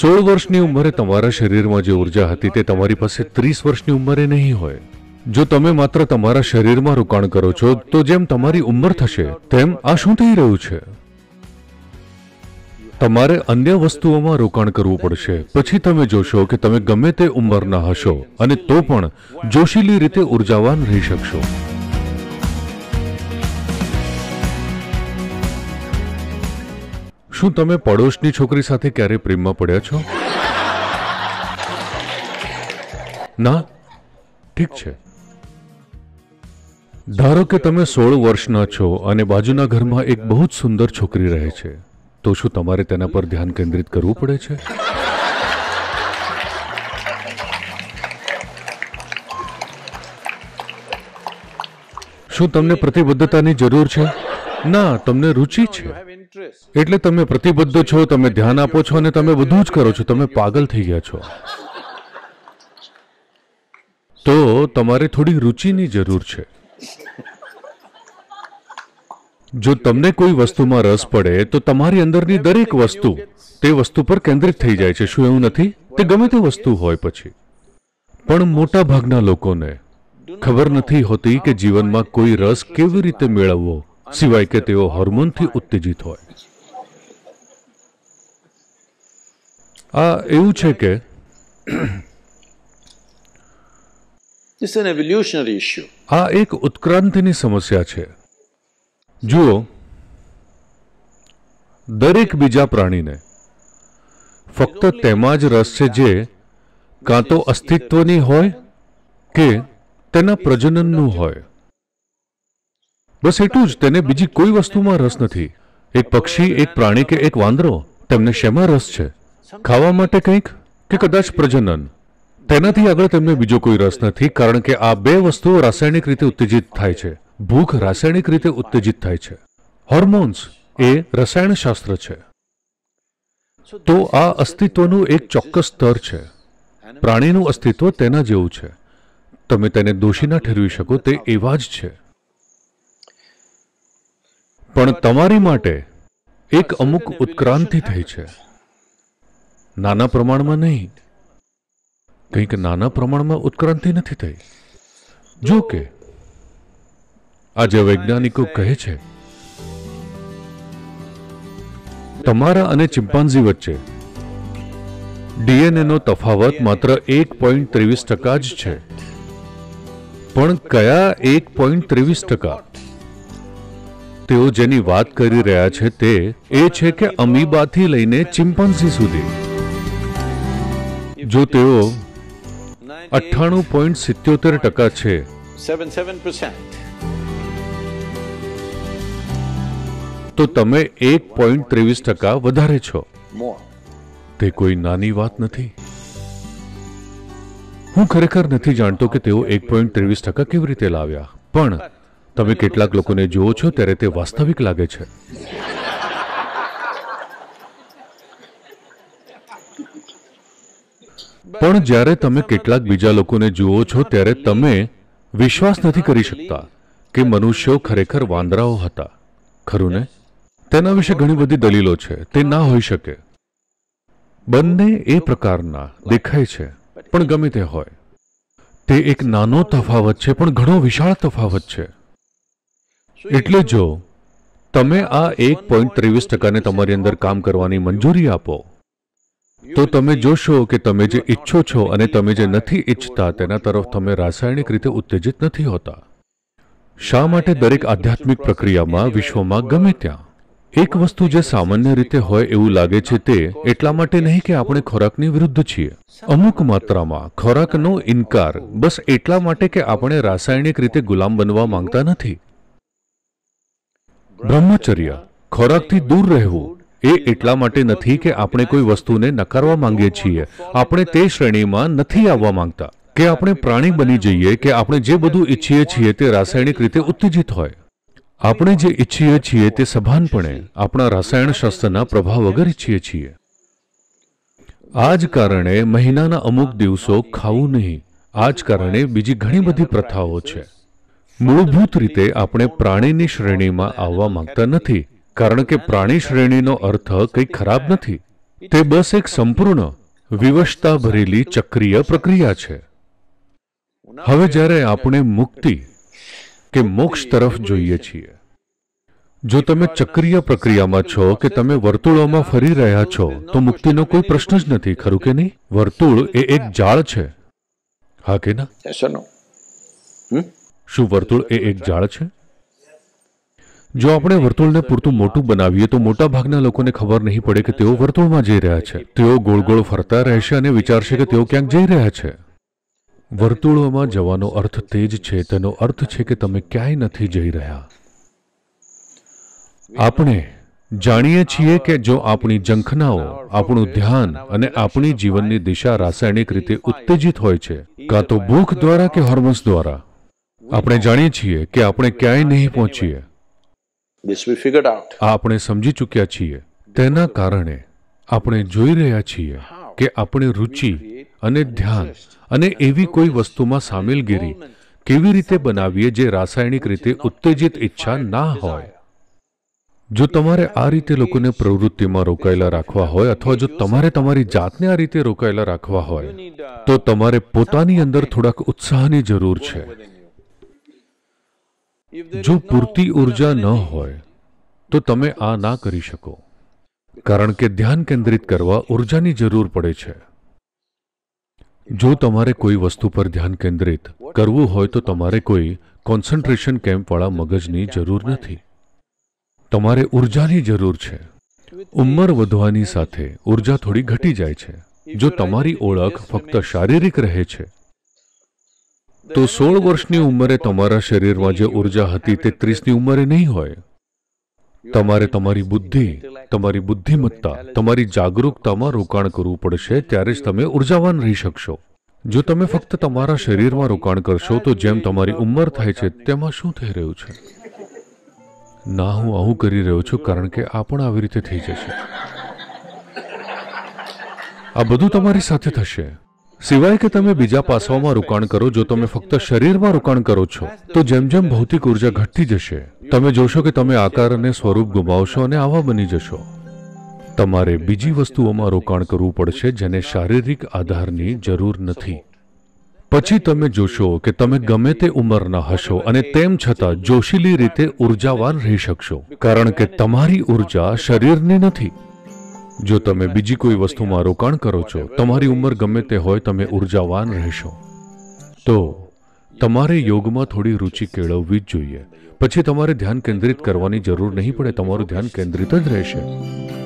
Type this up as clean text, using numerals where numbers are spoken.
સોળ વર્ષની ઉંમરે તમારા શરીરમાં જે ઉર્જા હતી તે તમારી પાસે 30 વર્ષની ઉંમરે નહીં હોય। જો તમે માત્ર તમારા શરીરમાં રોકાણ કરો છો તો જેમ તમારી ઉંમર થશે તેમ આ શું થઈ રહ્યું છે? તમારે અન્ય વસ્તુઓમાં રોકાણ કરવું પડશે, પછી તમે જોશો કે તમે ગમે તે ઉંમરના હશો અને તો પણ જોશીલી રીતે ઉર્જાવાન રહી શકશો। શું તમે પડોશની છોકરી સાથે ક્યારે પ્રેમમાં પડ્યા છો? ના, ठीक है। धारो के तमे 16 वर्षना छो अने बाजूना घर में एक बहुत सुंदर छोकरी रहे छे, तो शुं तमारे तेना पर ध्यान केंद्रित करवू पड़े छे? शुं तमने प्रतिबद्धतानी जरूर छे? ना, तमने रुचि छे एटले तमे प्रतिबद्ध छो, तमे ध्यान आपो छो अने तमे बधुं ज करो छो। तमे पागल थई गया छो। तो तमारे थोड़ी रुचि नी जरूर छे। जो तमने कोई वस्तु में रस पड़े तो तमारी अंदरनी दरेक वस्तु ते वस्तु पर केंद्रित थई जाय छे। शुं एवुं नथी? ते गमे ते वस्तु होय पछी पण मोटा भागना लोकोने खबर नथी होती कि जीवन में कोई रस केवी रीते मेळववो सिवाय के तेओ होर्मोन थी उत्तेजित होय। आ एवुं छे के It's an evolutionary issue. આ એક ઉત્ક્રાંતિની સમસ્યા છે। જુઓ, દરેક બીજા પ્રાણીને ફક્ત તેમાં જ રસ છે જે કાં તો અસ્તિત્વની હોય કે તેના પ્રજનનનું હોય, બસ એટલું જ। તેને બીજી કોઈ વસ્તુમાં રસ નથી। એક પક્ષી, એક પ્રાણી કે એક વાંદરો, તેમને શેમાં રસ છે? ખાવા માટે કંઈક કે કદાચ પ્રજનન। તેનાથી આગળ તેમને બીજો કોઈ રસ નથી કારણ કે આ બે વસ્તુઓ રાસાયણિક રીતે ઉત્તેજિત થાય છે। ભૂખ રાસાયણિક રીતે ઉત્તેજિત થાય છે। હોર્મોન્સ એ રસાયણશાસ્ત્ર છે। તો આ અસ્તિત્વનું એક ચોક્કસ સ્તર છે। પ્રાણીનું અસ્તિત્વ તેના જેવું છે। તમે તેને દોષી ના ઠેરવી શકો, તે એવા જ છે। પણ તમારી માટે એક અમુક ઉત્ક્રાંતિ થઈ છે, નાના પ્રમાણમાં નહીં, कहीं के नाना प्रमाण में उत्क्रांति नहीं थी। जो के आज वैज्ञानिकों कहे छे तमारा अने चिंपांजी वच्चे डीएनए नो तफावत मात्र 1.23% ज छे। पण कया 1.23%? तेओ जेनी वात करी रह्या छे ते ए छे के अमीबा थी लईने चिंपांजी सुधी। जो तेओ 98.77% છે। તો તમે 1.23% વધારે છો। તે કોઈ નાની વાત નથી। હું ખરેખર નથી જાણતો કે તેઓ 1.23% કેવી રીતે લાવ્યા, પણ તમે કેટલાક લોકોને જુઓ છો ત્યારે તે વાસ્તવિક લાગે છે। પણ જ્યારે તમે કેટલાક બીજા લોકોને જુઓ છો ત્યારે તમે વિશ્વાસ નથી કરી શકતા કે મનુષ્યો ખરેખર વાંદરાઓ હતા, ખરું ને? તેના વિશે ઘણી બધી દલીલો છે। તે ના હોઈ શકે। બંને એ પ્રકારના દેખાય છે, પણ ગમે તે હોય, તે એક નાનો તફાવત છે પણ ઘણો વિશાળ તફાવત છે। એટલે જો તમે આ 1.23%ને તમારી અંદર કામ કરવાની મંજૂરી આપો તો તમે જોશો કે તમે જે ઈચ્છો છો અને તમે જે નથી ઈચ્છતા તેના તરફ તમે રાસાયણિક રીતે ઉત્તેજિત નથી હોતા। શા માટે દરેક આધ્યાત્મિક પ્રક્રિયામાં વિશ્વમાં ગમે ત્યાં એક વસ્તુ જે સામાન્ય રીતે હોય એવું લાગે છે? તે એટલા માટે નહીં કે આપણે ખોરાકની વિરુદ્ધ છીએ। અમુક માત્રામાં ખોરાકનો ઇનકાર બસ એટલા માટે કે આપણે રાસાયણિક રીતે ગુલામ બનવા માંગતા નથી। બ્રહ્મચર્ય, ખોરાકથી દૂર રહેવું, એ એટલા માટે નથી કે આપણે કોઈ વસ્તુને નકારવા માંગીએ છીએ। આપણે તે શ્રેણીમાં નથી આવવા માંગતા કે આપણે પ્રાણી બની જઈએ કે આપણે જે બધું ઈચ્છીએ છીએ તે રાસાયણિક રીતે ઉત્તેજિત હોય। આપણે જે ઈચ્છીએ છીએ તે સભાનપણે આપણા રસાયણશાસ્ત્રના પ્રભાવ વગર ઈચ્છીએ છીએ। આ જ કારણે મહિનાના અમુક દિવસો ખાવું નહીં, આ જ કારણે બીજી ઘણી બધી પ્રથાઓ છે। મૂળભૂત રીતે આપણે પ્રાણીની શ્રેણીમાં આવવા માંગતા નથી કારણ કે પ્રાણી શ્રેણીનો અર્થ કંઈ ખરાબ નથી। તે બસ એક સંપૂર્ણ વિવશતા ભરેલી ચક્રીય પ્રક્રિયા છે। હવે જ્યારે આપણે મુક્તિ કે મોક્ષ તરફ જોઈએ છીએ, જો તમે ચક્રીય પ્રક્રિયામાં છો કે તમે વર્તુળોમાં ફરી રહ્યા છો તો મુક્તિનો કોઈ પ્રશ્ન જ નથી, ખરું કે નહીં? વર્તુળ એ એક જાળ છે, હા કે ના? શું વર્તુળ એ એક જાળ છે? જો આપણે વર્તુળને પૂરતું મોટું બનાવીએ તો મોટા ભાગના લોકોને ખબર નહીં પડે કે તેઓ વર્તુળમાં જઈ રહ્યા છે। તેઓ ગોળ ગોળ ફરતા રહેશે અને વિચારશે કે તેઓ ક્યાંક જઈ રહ્યા છે। વર્તુળોમાં જવાનો અર્થ તે જ છે, તેનો અર્થ છે કે તમે ક્યાંય નથી જઈ રહ્યા। આપણે જાણીએ છીએ કે જો આપણી ઝંખનાઓ, આપણું ધ્યાન અને આપણી જીવનની દિશા રાસાયણિક રીતે ઉત્તેજિત હોય છે, કાં તો ભૂખ દ્વારા કે હોર્મોન્સ દ્વારા, આપણે જાણીએ છીએ કે આપણે ક્યાંય નહીં પહોંચીએ। આપણે સમજી ચૂક્યા છીએ, તેના કારણે આપણે જોઈ રહ્યા છીએ કે આપણે રુચિ અને ધ્યાન અને એવી કોઈ વસ્તુમાં સામેલગીરી કેવી રીતે બનાવીએ જે રાસાયણિક રીતે ઉત્તેજિત ઈચ્છા ના હોય। જો તમારે આ રીતે લોકોને પ્રવૃત્તિમાં રોકાયેલા રાખવા હોય અથવા જો તમારે તમારી જાતને આ રીતે રોકાયેલા રાખવા હોય તો તમારે પોતાની અંદર થોડાક ઉત્સાહની જરૂર છે। જો પૂરતી ઊર્જા ન હોય તો તમે આ ના કરી શકો, કારણ કે ધ્યાન કેન્દ્રિત કરવા ઊર્જાની જરૂર પડે છે। જો તમારે કોઈ વસ્તુ પર ધ્યાન કેન્દ્રિત કરવું હોય તો તમારે કોઈ કોન્સન્ટ્રેશન કેમ્પવાળા મગજની જરૂર નથી, તમારે ઊર્જાની જરૂર છે। ઉંમર વધવાની સાથે ઊર્જા થોડી ઘટી જાય છે। જો તમારી ઓળખ ફક્ત શારીરિક રહે છે તો 16 વર્ષની ઉંમરે તમારા શરીરમાં જે ઊર્જા હતી તે 30ની ઉંમરે નહીં હોય। તમારે તમારી બુદ્ધિ, તમારી બુદ્ધિમત્તા, તમારી જાગૃતતામાં રોકાણ કરવું પડશે, ત્યારે જ તમે ઊર્જાવાન રહી શકશો। જો તમે ફક્ત તમારા શરીરમાં રોકાણ કરશો તો જેમ તમારી ઉંમર થાય છે તેમાં શું થઈ રહ્યું છે? ના, હું આવું કરી રહ્યો છું કારણ કે આ પણ આવી રીતે થઈ જશે। આ બધું તમારી સાથે થશે સિવાય કે તમે બીજા પાસાઓમાં રોકાણ કરો। જો તમે ફક્ત શરીરમાં રોકાણ કરો છો તો જેમ જેમ ભૌતિક ઉર્જા ઘટતી જશે તમે જોશો કે તમે આકાર અને સ્વરૂપ ગુમાવશો અને આવા બની જશો। તમારે બીજી વસ્તુઓમાં રોકાણ કરવું પડશે જેને શારીરિક આધારની જરૂર નથી। પછી તમે જોશો કે તમે ગમે તે ઉંમરના હશો અને તેમ છતાં જોશીલી રીતે ઉર્જાવાન રહી શકશો, કારણ કે તમારી ઉર્જા શરીરની નથી। જો તમે બીજી કોઈ વસ્તુમાં રોકાણ કરો છો, તમારી ઉંમર ગમે તે હોય, તમે ઉર્જાવાન રહેશો। તો તમારે યોગમાં થોડી રુચિ કેળવવી જ જોઈએ, પછી તમારે ધ્યાન કેન્દ્રિત કરવાની જરૂર નહીં પડે, તમારું ધ્યાન કેન્દ્રિત જ રહેશે।